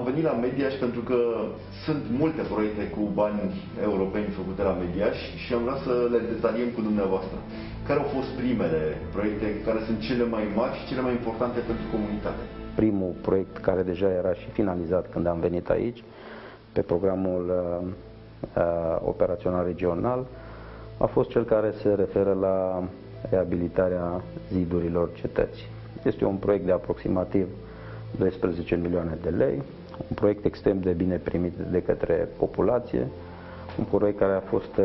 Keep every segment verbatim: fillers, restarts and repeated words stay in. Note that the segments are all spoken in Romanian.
am venit la Mediaș pentru că sunt multe proiecte cu bani europeni făcute la Mediaș și am vrea să le detaliem cu dumneavoastră. Care au fost primele proiecte, care sunt cele mai mari și cele mai importante pentru comunitate? Primul proiect, care deja era și finalizat când am venit aici, pe programul uh, uh, operațional regional, a fost cel care se referă la reabilitarea zidurilor cetății. Este un proiect de aproximativ doisprezece milioane de lei, un proiect extrem de bine primit de către populație, un proiect care a fost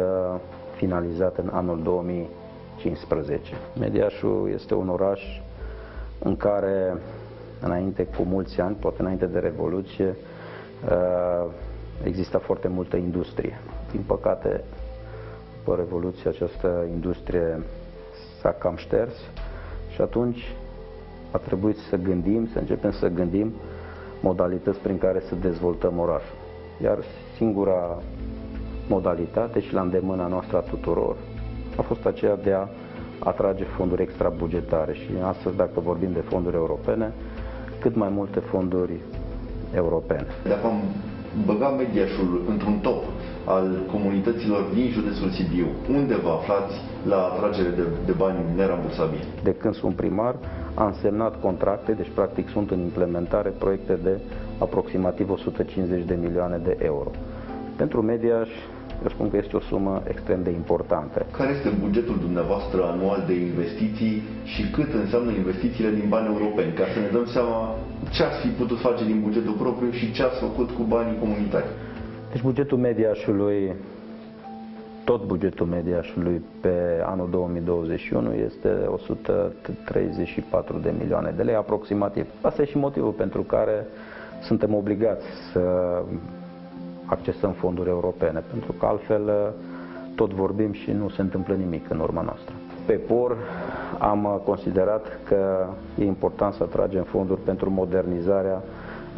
finalizat în anul două mii cincisprezece. Mediașul este un oraș în care, înainte cu mulți ani, poate înainte de Revoluție, exista foarte multă industrie. Din păcate, după Revoluție, această industrie s-a cam șters și atunci a trebuit să gândim, să începem să gândim modalități prin care să dezvoltăm orașul. Iar singura modalitate și la îndemâna noastră a tuturor a fost aceea de a atrage fonduri extrabugetare. Și astăzi, dacă vorbim de fonduri europene, cât mai multe fonduri europene. Dacă am băgat Mediașul într-un top al comunităților din județul Sibiu, unde vă aflați la atragere de, de bani nerambursabili? De când sunt primar, am semnat contracte, deci practic sunt în implementare proiecte de aproximativ o sută cincizeci de milioane de euro. Pentru Mediaș, eu spun că este o sumă extrem de importantă. Care este bugetul dumneavoastră anual de investiții și cât înseamnă investițiile din bani europeni? Ca să ne dăm seama ce ați fi putut face din bugetul propriu și ce ați făcut cu banii comunitari. Deci bugetul Mediașului, tot bugetul Mediașului pe anul două mii douăzeci și unu este o sută treizeci și patru de milioane de lei aproximativ. Asta e și motivul pentru care suntem obligați să accesăm fonduri europene, pentru că altfel tot vorbim și nu se întâmplă nimic în urma noastră. Pe P O R am considerat că e important să atragem fonduri pentru modernizarea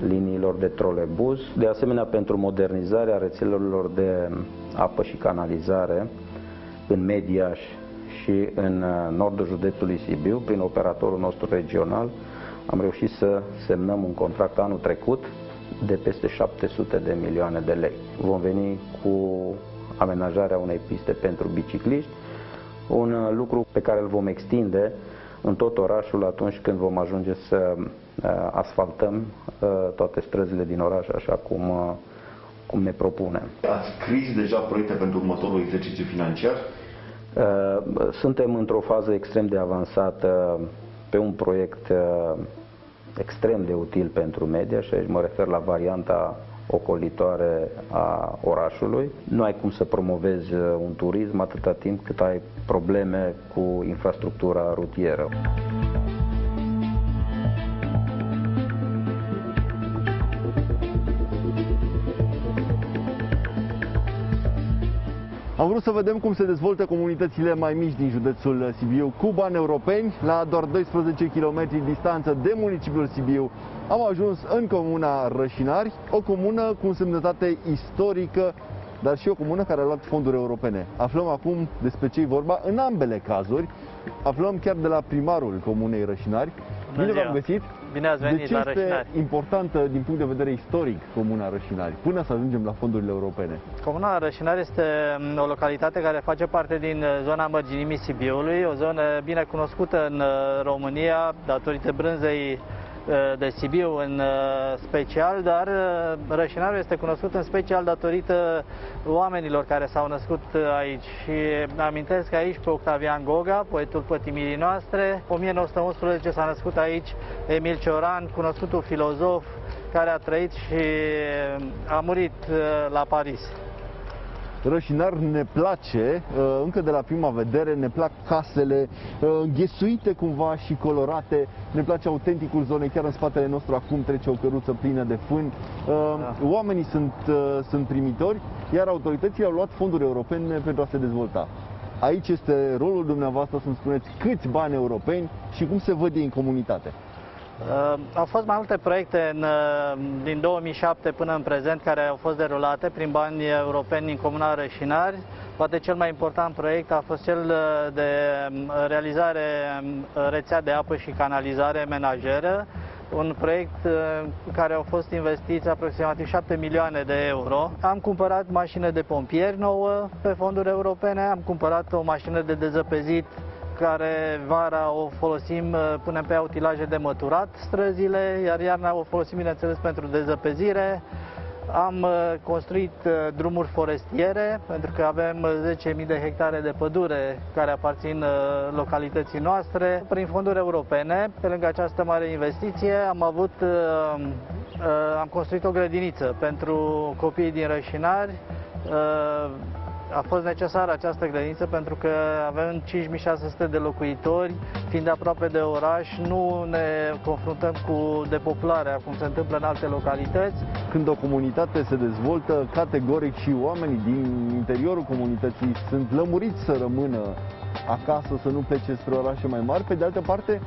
liniilor de trolebuz, de asemenea pentru modernizarea rețelelor de apă și canalizare în Mediaș și în nordul județului Sibiu. Prin operatorul nostru regional am reușit să semnăm un contract anul trecut de peste șapte sute de milioane de lei. Vom veni cu amenajarea unei piste pentru bicicliști, un lucru pe care îl vom extinde în tot orașul atunci când vom ajunge să asfaltăm toate străzile din oraș, așa cum, cum ne propunem. Ați scris deja proiecte pentru următorul exercițiu financiar? Suntem într-o fază extrem de avansată pe un proiect extrem de util pentru Mediaș, și aici mă refer la varianta ocolitoare a orașului. Nu ai cum să promovezi un turism atâta timp cât ai probleme cu infrastructura rutieră. Am vrut să vedem cum se dezvoltă comunitățile mai mici din județul Sibiu cu bani europeni. La doar doisprezece kilometri distanță de municipiul Sibiu am ajuns în comuna Rășinari, o comună cu însemnătate istorică, dar și o comună care a luat fonduri europene. Aflăm acum despre ce-i vorba în ambele cazuri. Aflăm chiar de la primarul comunei Rășinari. Bine v-am găsit! Bine ați venit la Rășinari! De ce este importantă din punct de vedere istoric comuna Rășinari, până să ajungem la fondurile europene? Comuna Rășinari este o localitate care face parte din zona Mărginimii Sibiului, o zonă bine cunoscută în România, datorită brânzei de Sibiu în special, dar Rășinarul este cunoscut în special datorită oamenilor care s-au născut aici. Și amintesc aici pe Octavian Goga, poetul pătimirii noastre. o mie nouă sute unsprezece s-a născut aici Emil Cioran, cunoscutul filozof care a trăit și a murit la Paris. Rășinar ne place, încă de la prima vedere, ne plac casele înghesuite cumva și colorate, ne place autenticul zonei, chiar în spatele nostru acum trece o căruță plină de fân. Da. Oamenii sunt, sunt primitori, iar autoritățile au luat fonduri europene pentru a se dezvolta. Aici este rolul dumneavoastră să-mi spuneți câți bani europeni și cum se văd ei în comunitate. Uh, au fost mai multe proiecte în, din două mii șapte până în prezent care au fost derulate prin bani europeni în comuna Rășinari. Poate cel mai important proiect a fost cel de realizare rețea de apă și canalizare menajeră, un proiect în care au fost investiți aproximativ șapte milioane de euro. Am cumpărat mașină de pompieri nouă pe fonduri europene, am cumpărat o mașină de dezăpezit care vara o folosim, punem pe utilaje de măturat străzile, iar iarna o folosim, bineînțeles, pentru dezăpezire. Am construit drumuri forestiere, pentru că avem zece mii de hectare de pădure care aparțin localității noastre. Prin fonduri europene, pe lângă această mare investiție, am avut, am construit o grădiniță pentru copiii din Rășinari. A fost necesară această grădiniță pentru că avem cinci mii șase sute de locuitori, fiind aproape de oraș, nu ne confruntăm cu depopularea, cum se întâmplă în alte localități. Când o comunitate se dezvoltă, categoric și oamenii din interiorul comunității sunt lămuriți să rămână acasă, să nu plece spre orașe mai mari. Pe de altă parte,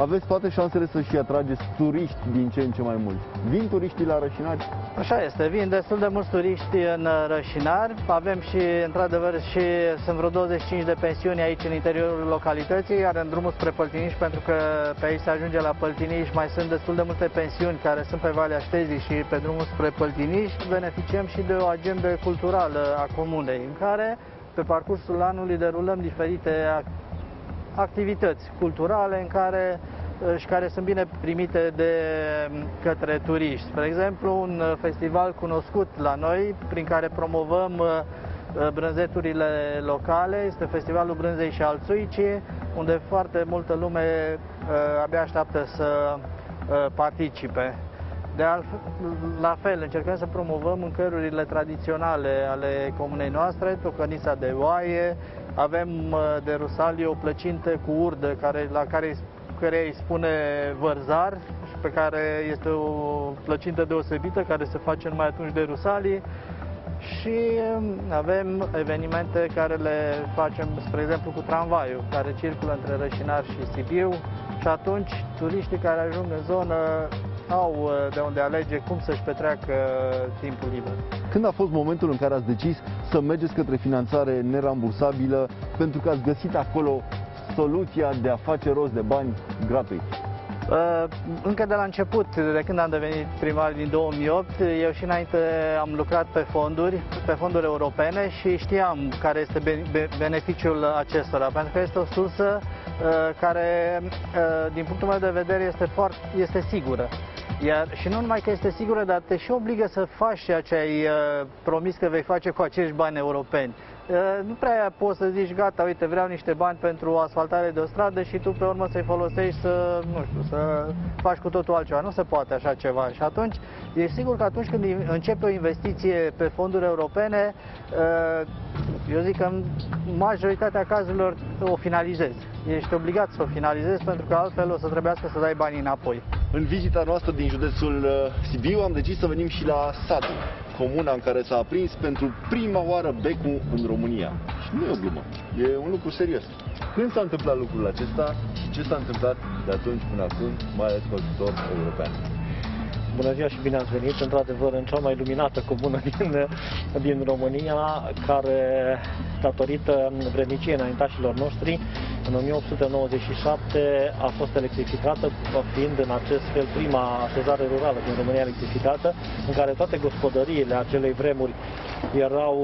aveți toate șansele să-și atrageți turiști din ce în ce mai mult. Vin turiștii la Rășinari? Așa este, vin destul de mulți turiști în Rășinari. Avem și, într-adevăr, și sunt vreo douăzeci și cinci de pensiuni aici în interiorul localității, iar în drumul spre Păltiniș, pentru că pe aici se ajunge la Păltiniș, mai sunt destul de multe pensiuni care sunt pe Valea Ștezii și pe drumul spre Păltiniș. Beneficiem și de o agendă culturală a comunei, în care, pe parcursul anului, derulăm diferite activități culturale în care, și care sunt bine primite de către turiști. Spre exemplu, un festival cunoscut la noi, prin care promovăm brânzeturile locale, este Festivalul Brânzei și al Suicii, unde foarte multă lume abia așteaptă să participe. De altfel, la fel, încercăm să promovăm mâncărurile tradiționale ale comunei noastre, tocănița de oaie. Avem de Rusalii o plăcintă cu urdă, care, la care, care îi spune vărzar, și pe care este o plăcintă deosebită, care se face numai atunci de Rusalii. Și avem evenimente care le facem, spre exemplu, cu tramvaiul, care circulă între Rășinari și Sibiu. Și atunci, turiștii care ajung în zonă au de unde alege cum să-și petreacă timpul liber. Când a fost momentul în care ați decis să mergeți către finanțare nerambursabilă, pentru că ați găsit acolo soluția de a face rost de bani gratuit? Încă de la început, de când am devenit primar din două mii opt, eu și înainte am lucrat pe fonduri, pe fonduri europene, și știam care este beneficiul acestora, pentru că este o sursă care, din punctul meu de vedere, este, foarte, este sigură. Iar, și nu numai că este sigură, dar te și obligă să faci ceea ce ai uh, promis că vei face cu acești bani europeni. Uh, nu prea poți să zici, gata, uite, vreau niște bani pentru asfaltare de o stradă și tu pe urmă să-i folosești să, nu știu, să faci cu totul altceva. Nu se poate așa ceva. Și atunci, e sigur că atunci când începi o investiție pe fonduri europene, uh, eu zic că în majoritatea cazurilor o finalizezi. Ești obligat să o finalizezi, pentru că altfel o să trebuiască să dai banii înapoi. În vizita noastră din județul Sibiu am decis să venim și la Sadu, comuna în care s-a aprins pentru prima oară becul în România. Și nu e o glumă, e un lucru serios. Când s-a întâmplat lucrul acesta și ce s-a întâmplat de atunci până acum, mai ales cu ajutor european? Bună ziua și bine ați venit, într-adevăr, în cea mai luminată comună din, din România, care, datorită vredniciei înaintașilor noștri, în o mie opt sute nouăzeci și șapte a fost electrificată, fiind în acest fel prima așezare rurală din România electrificată, în care toate gospodăriile acelei vremuri erau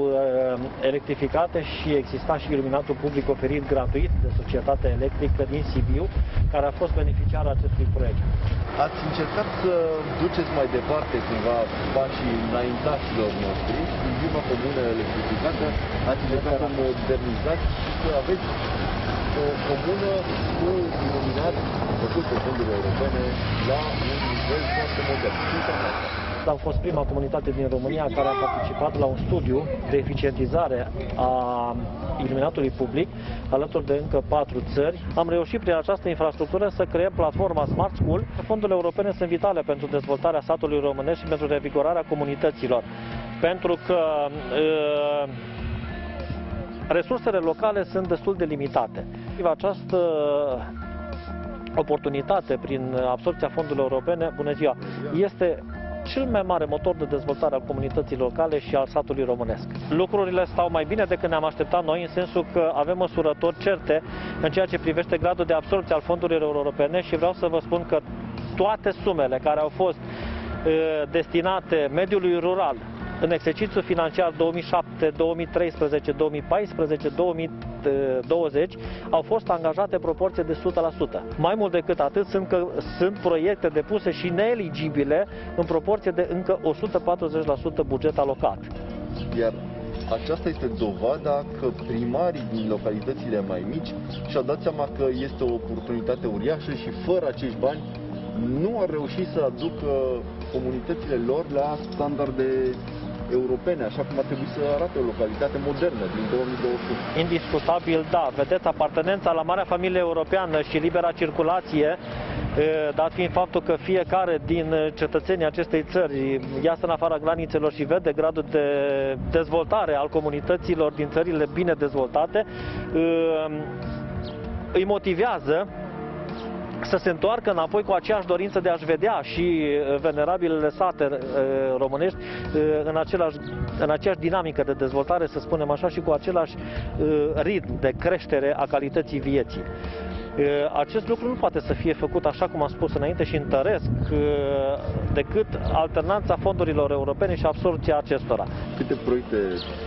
electrificate și exista și iluminatul public oferit gratuit de societatea electrică din Sibiu, care a fost beneficiar acestui proiect. Ați încercat să duceți mai departe cumva pașii înaintașilor noștri din prima comună electrificată, ați încercat să modernizați și să aveți o comună cu iluminat făcut pe fondurile europene la un nivel foarte modern. Am fost prima comunitate din România care a participat la un studiu de eficientizare a iluminatului public, alături de încă patru țări. Am reușit prin această infrastructură să creăm platforma Smart School. Fondurile europene sunt vitale pentru dezvoltarea satului românesc și pentru revigorarea comunităților, pentru că e, resursele locale sunt destul de limitate. Această oportunitate prin absorbția fondurilor europene, bună ziua, este cel mai mare motor de dezvoltare al comunității locale și al satului românesc. Lucrurile stau mai bine decât ne-am așteptat noi, în sensul că avem măsurători certe în ceea ce privește gradul de absorbție al fondurilor europene și vreau să vă spun că toate sumele care au fost destinate mediului rural în exercițiul financiar două mii șapte, două mii treisprezece, două mii paisprezece, două mii douăzeci au fost angajate în proporție de o sută la sută. Mai mult decât atât, sunt, că, sunt proiecte depuse și neeligibile în proporție de încă o sută patruzeci la sută buget alocat. Iar aceasta este dovada că primarii din localitățile mai mici și-au dat seama că este o oportunitate uriașă și fără acești bani nu ar reuși să aducă comunitățile lor la standarde europene, așa cum ar trebui să arate o localitate modernă din două mii douăzeci. Indiscutabil, da. Vedeți, apartenența la Marea Familie Europeană și libera circulație, dat fiind faptul că fiecare din cetățenii acestei țări iasă în afara granițelor și vede gradul de dezvoltare al comunităților din țările bine dezvoltate, îi motivează să se întoarcă înapoi cu aceeași dorință de a-și vedea și venerabilele sate românești în, același, în aceeași dinamică de dezvoltare, să spunem așa, și cu același ritm de creștere a calității vieții. Acest lucru nu poate să fie făcut, așa cum am spus înainte și întăresc, decât alternanța fondurilor europene și absorbția acestora. Câte proiecte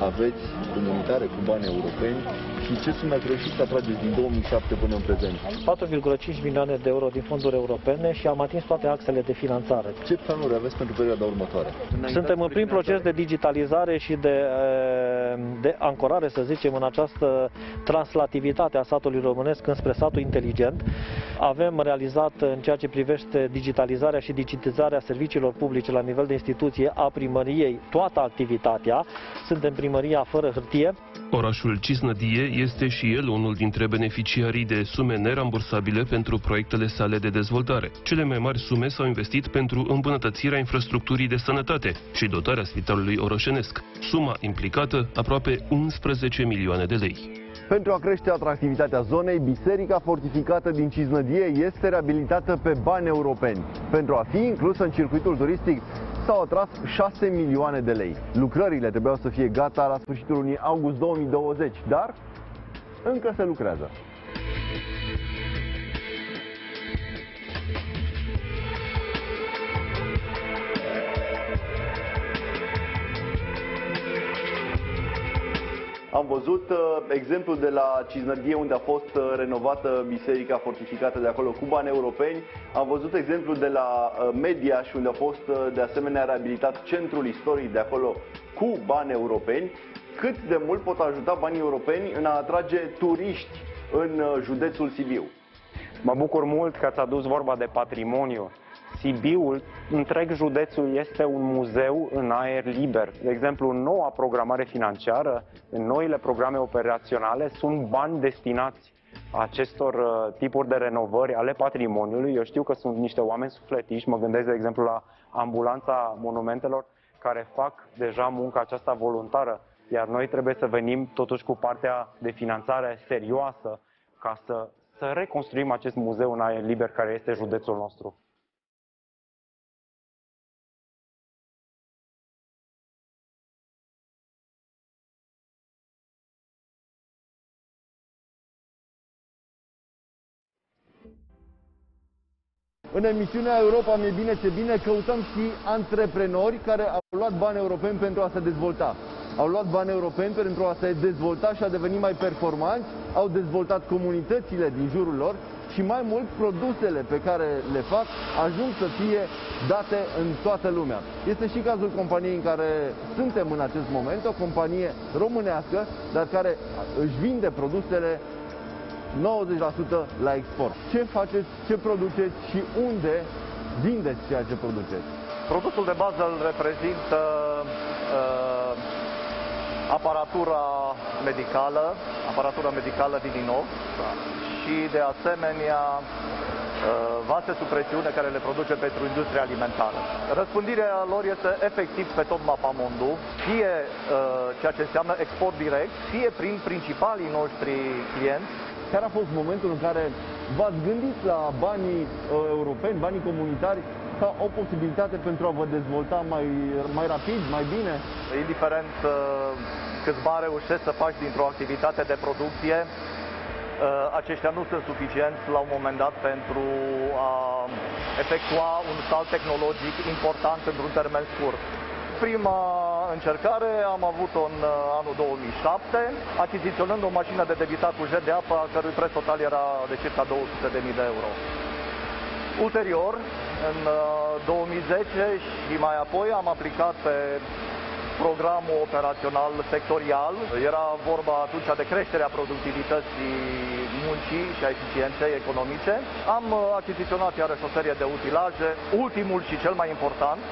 aveți comunitare cu bani europeni și ce sume ați reușit să atrageți din două mii șapte până în prezent? patru virgulă cinci milioane de euro din fonduri europene și am atins toate axele de finanțare. Ce planuri aveți pentru perioada următoare? Suntem în prim proces de digitalizare și de, de ancorare, să zicem, în această translativitate a satului românesc înspre satul inteligent. Inteligent. Avem realizat în ceea ce privește digitalizarea și digitizarea serviciilor publice la nivel de instituție a primăriei toată activitatea. Suntem primăria fără hârtie. Orașul Cisnădie este și el unul dintre beneficiarii de sume nerambursabile pentru proiectele sale de dezvoltare. Cele mai mari sume s-au investit pentru îmbunătățirea infrastructurii de sănătate și dotarea spitalului orășenesc. Suma implicată aproape unsprezece milioane de lei. Pentru a crește atractivitatea zonei, biserica fortificată din Cisnădie este reabilitată pe bani europeni. Pentru a fi inclusă în circuitul turistic, s-au atras șase milioane de lei. Lucrările trebuiau să fie gata la sfârșitul lunii august două mii douăzeci, dar încă se lucrează. Am văzut uh, exemplul de la Cisnădie, unde a fost uh, renovată biserica fortificată de acolo cu bani europeni. Am văzut exemplul de la uh, Mediaș, unde a fost uh, de asemenea reabilitat centrul istoric de acolo cu bani europeni. Cât de mult pot ajuta banii europeni în a atrage turiști în uh, județul Sibiu? Mă bucur mult că ați adus vorba de patrimoniu. Sibiul, întreg județul, este un muzeu în aer liber. De exemplu, în noua programare financiară, în noile programe operaționale, sunt bani destinați acestor tipuri de renovări ale patrimoniului. Eu știu că sunt niște oameni sufletiși, mă gândesc, de exemplu, la ambulanța monumentelor, care fac deja munca aceasta voluntară, iar noi trebuie să venim totuși cu partea de finanțare serioasă ca să, să reconstruim acest muzeu în aer liber care este județul nostru. În emisiunea Europa mi-e bine, ce bine, căutăm și antreprenori care au luat bani europeni pentru a se dezvolta. Au luat bani europeni pentru a se dezvolta și a deveni mai performanți, au dezvoltat comunitățile din jurul lor și mai mult produsele pe care le fac ajung să fie date în toată lumea. Este și cazul companiei în care suntem în acest moment, o companie românească, dar care își vinde produsele nouăzeci la sută la export. Ce faceți, ce produceți și unde vindeți ceea ce produceți? Produsul de bază îl reprezintă uh, aparatura medicală, aparatura medicală din inox, da, și de asemenea uh, vase sub presiune care le produce pentru industria alimentară. Răspândirea lor este efectiv pe tot mapamondul, fie uh, ceea ce înseamnă export direct, fie prin principalii noștri clienți. Care a fost momentul în care v-ați gândit la banii europeni, banii comunitari, ca o posibilitate pentru a vă dezvolta mai, mai rapid, mai bine? Indiferent câți bani reușești să faci dintr-o activitate de producție, aceștia nu sunt suficienți la un moment dat pentru a efectua un salt tehnologic important într-un termen scurt. Prima încercare am avut-o în anul două mii șapte, achiziționând o mașină de debitat cu jet de apă, a cărui preț total era de circa două sute de mii de euro. Ulterior, în două mii zece și mai apoi, am aplicat pe programul operațional sectorial. Era vorba atunci de creșterea productivității muncii și a eficienței economice. Am achiziționat iarăși o serie de utilaje. Ultimul și cel mai important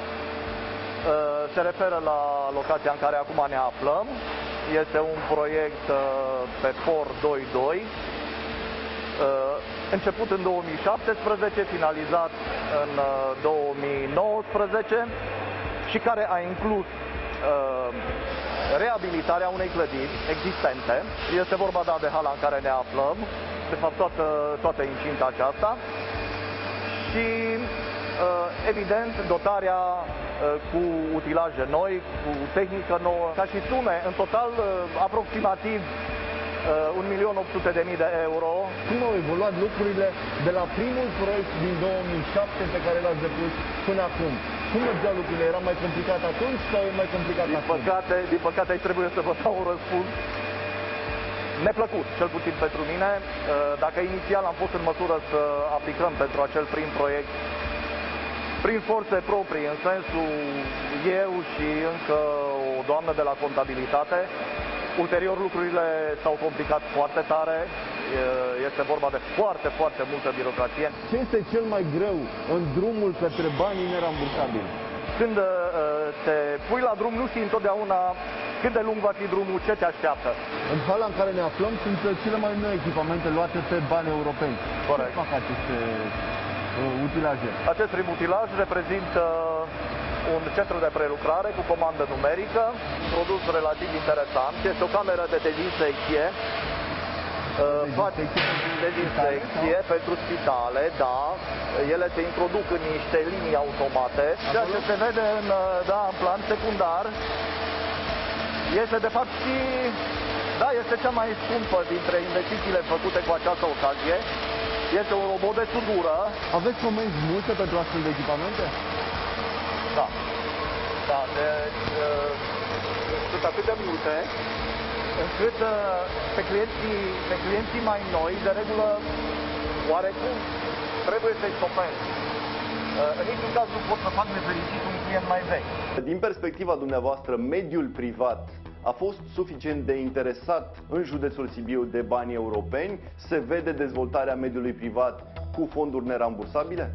se referă la locația în care acum ne aflăm. Este un proiect pe Por doi punct doi, început în două mii șaptesprezece, finalizat în două mii nouăsprezece și care a inclus reabilitarea unei clădiri existente. Este vorba da, de hala în care ne aflăm, de fapt toată, toată incinta aceasta și evident dotarea cu utilaje noi, cu tehnică nouă, ca și sume, în total aproximativ un milion opt sute de mii de euro. Cum au evoluat lucrurile de la primul proiect din două mii șapte pe care l-ați depus până acum? Cum mergeau lucrurile? Era mai complicat atunci sau e mai complicat din acum? Păcate, din păcate aici trebuie să vă dau un răspuns neplăcut, cel puțin pentru mine. Dacă inițial am fost în măsură să aplicăm pentru acel prim proiect prin forțe proprii, în sensul eu și încă o doamnă de la contabilitate, ulterior lucrurile s-au complicat foarte tare, este vorba de foarte, foarte multă birocrație. Ce este cel mai greu în drumul către banii nerambursabili? Când te pui la drum, nu știi întotdeauna cât de lung va fi drumul, ce te așteaptă. În hala în care ne aflăm sunt cele mai noi echipamente luate pe bani europeni. Corect. Ce fac aceste uh, utilaje? Acest prim utilaj reprezintă un centru de prelucrare cu comandă numerică, produs relativ interesant. Este o cameră de dezinsecție, dezinsecție pentru spitale, da, ele se introduc în niște linii automate. Ceea ce se vede în, da, în plan secundar este de fapt și, da, este cea mai scumpă dintre investițiile făcute cu această ocazie. Este un robot de sudură. Aveți comenzi multe pentru astfel de echipamente? Da, da, deci uh, sunt atât de multe, încât uh, pe, clienții, pe clienții mai noi, de regulă, oarecum, trebuie să-i stopezi. Uh, în niciun caz nu pot să fac nefericit un client mai vechi. Din perspectiva dumneavoastră, mediul privat a fost suficient de interesat în județul Sibiu de bani europeni? Se vede dezvoltarea mediului privat cu fonduri nerambursabile?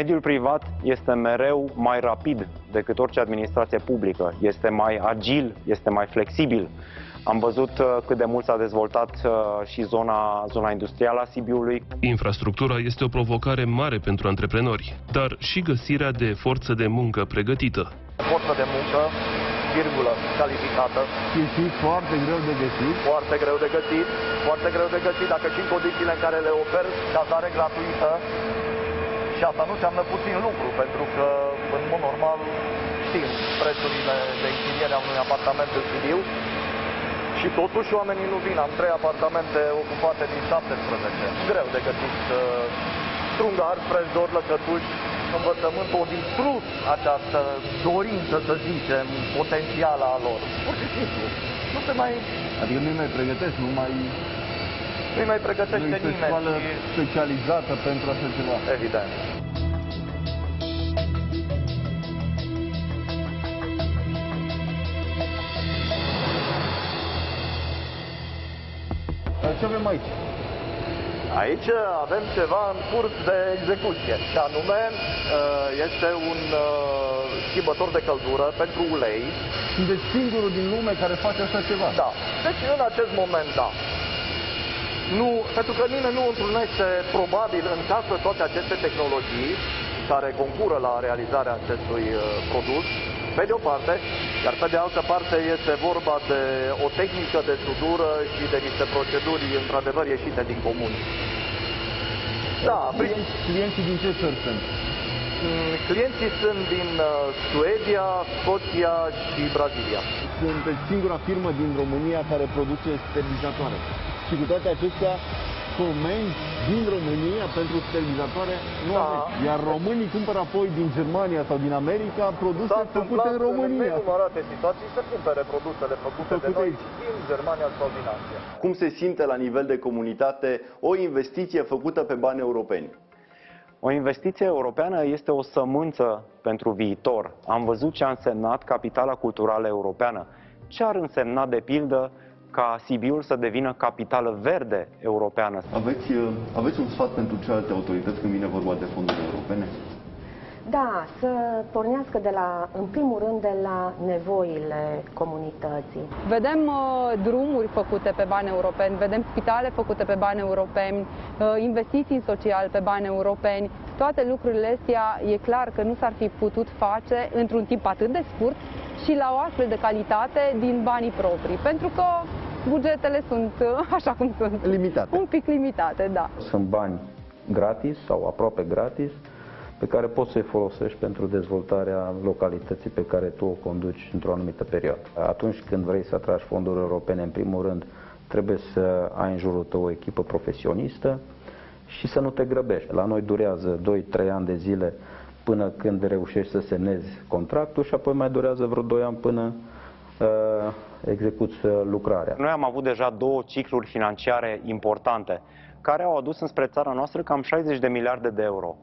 Mediul privat este mereu mai rapid decât orice administrație publică, este mai agil, este mai flexibil. Am văzut cât de mult s-a dezvoltat și zona, zona industrială a Sibiului. Infrastructura este o provocare mare pentru antreprenori, dar și găsirea de forță de muncă pregătită. Forță de muncă, virgulă, calificată. Și foarte greu de găsit. Foarte greu de găsit, foarte greu de găsit, dacă și în condițiile în care le oferi cazare gratuită. Și asta nu înseamnă puțin lucru, pentru că, în mod normal, știm prețurile de închiriere a unui apartament în Sibiu și totuși oamenii nu vin. Am trei apartamente ocupate din șaptesprezece. Greu de găsit strungar, prăjdor, lăcătuși, învățământul, o distrus această dorință, să zicem, potențială a lor. Pur și simplu. Nu se mai... Adică nu mai pregătesc, nu mai... Nu-i mai pregătește nimeni. Nu este școală specializată pentru așa ceva. Evident. Ce avem aici? Aici avem ceva în curs de execuție. Și anume, este un schimbător de căldură pentru ulei. Sunteți singurul din lume care face așa ceva? Da. Deci în acest moment, da. Nu, pentru că nimeni nu întrunește, probabil, în casă toate aceste tehnologii care concură la realizarea acestui uh, produs, pe de o parte, iar pe de altă parte este vorba de o tehnică de sudură și de niște proceduri, într-adevăr, ieșite din comun. Da, clienți, clienții din ce țări sunt? Clienții sunt din uh, Suedia, Scoția și Brazilia. Sunteți singura firmă din România care produce sterilizatoare. Și cu toate acestea, comenzi din România pentru sterilizatoare nu da. Iar românii cumpără apoi din Germania sau din America produse da, făcute în România. În arate situații să cumpere produsele făcute, făcute de noi din Germania sau din Asia. Cum se simte la nivel de comunitate o investiție făcută pe bani europeni? O investiție europeană este o sămânță pentru viitor. Am văzut ce a însemnat capitala culturală europeană. Ce ar însemna, de pildă, ca Sibiul să devină capitală verde europeană? Aveți, aveți un sfat pentru celelalte autorități când vine vorba de fonduri europene? Da, să pornească de la, în primul rând de la nevoile comunității. Vedem uh, drumuri făcute pe bani europeni, vedem spitale făcute pe bani europeni, uh, investiții sociale pe bani europeni. Toate lucrurile astea e clar că nu s-ar fi putut face într-un timp atât de scurt și la o astfel de calitate din banii proprii, pentru că bugetele sunt așa cum sunt. Limitate. Un pic limitate, da. Sunt bani gratis sau aproape gratis pe care poți să-i folosești pentru dezvoltarea localității pe care tu o conduci într-o anumită perioadă. Atunci când vrei să atragi fonduri europene, în primul rând, trebuie să ai în jurul tău o echipă profesionistă și să nu te grăbești. La noi durează doi trei ani de zile până când reușești să semnezi contractul și apoi mai durează vreo doi ani până uh, execuți lucrarea. Noi am avut deja două cicluri financiare importante care au adus înspre țara noastră cam șaizeci de miliarde de euro.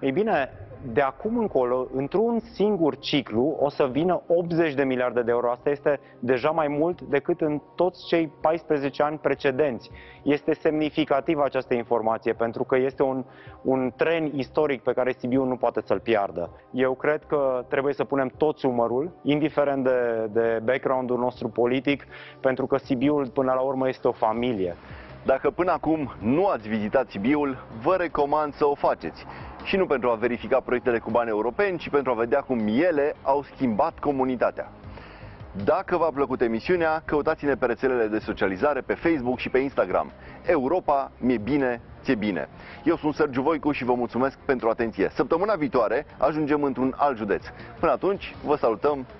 Ei bine, de acum încolo, într-un singur ciclu, o să vină optzeci de miliarde de euro. Asta este deja mai mult decât în toți cei paisprezece ani precedenți. Este semnificativă această informație, pentru că este un, un tren istoric pe care Sibiu nu poate să-l piardă. Eu cred că trebuie să punem toți umărul, indiferent de, de background-ul nostru politic, pentru că Sibiul, până la urmă, este o familie. Dacă până acum nu ați vizitat Sibiul, vă recomand să o faceți. Și nu pentru a verifica proiectele cu bani europeni, ci pentru a vedea cum ele au schimbat comunitatea. Dacă v-a plăcut emisiunea, căutați-ne pe rețelele de socializare, pe Facebook și pe Instagram. Europa, mi-e bine, ți-e bine. Eu sunt Sergiu Voicu și vă mulțumesc pentru atenție. Săptămâna viitoare ajungem într-un alt județ. Până atunci, vă salutăm!